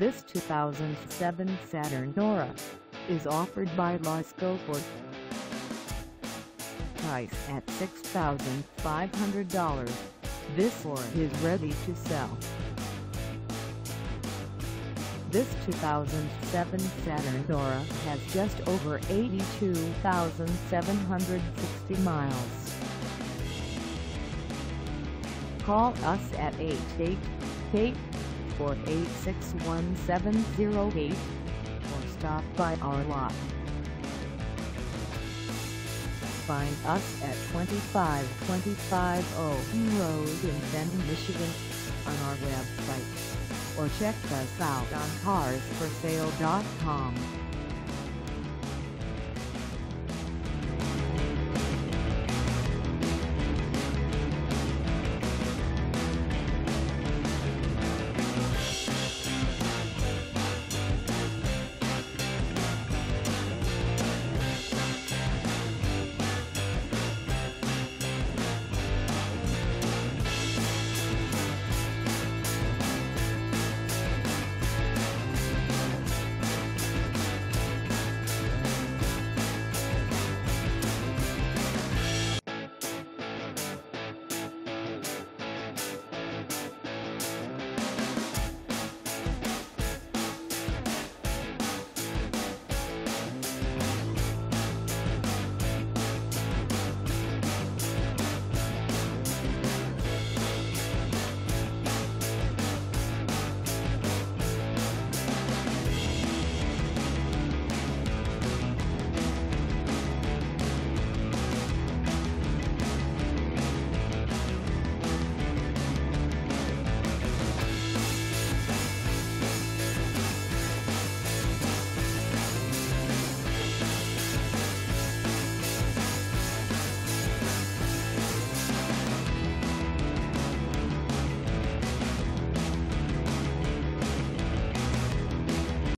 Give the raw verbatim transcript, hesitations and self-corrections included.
This two thousand seven Saturn Aura is offered by Lasco Ford. Price at six thousand five hundred dollars, this Aura is ready to sell. This two thousand seven Saturn Aura has just over eighty-two thousand seven hundred sixty miles. Call us at eight eight eight, four eight six, one seven zero eight or stop by our lot. Find us at twenty-five twenty-five Owen Road in Fenton, Michigan on our website, or check us out on Cars For Sale dot com.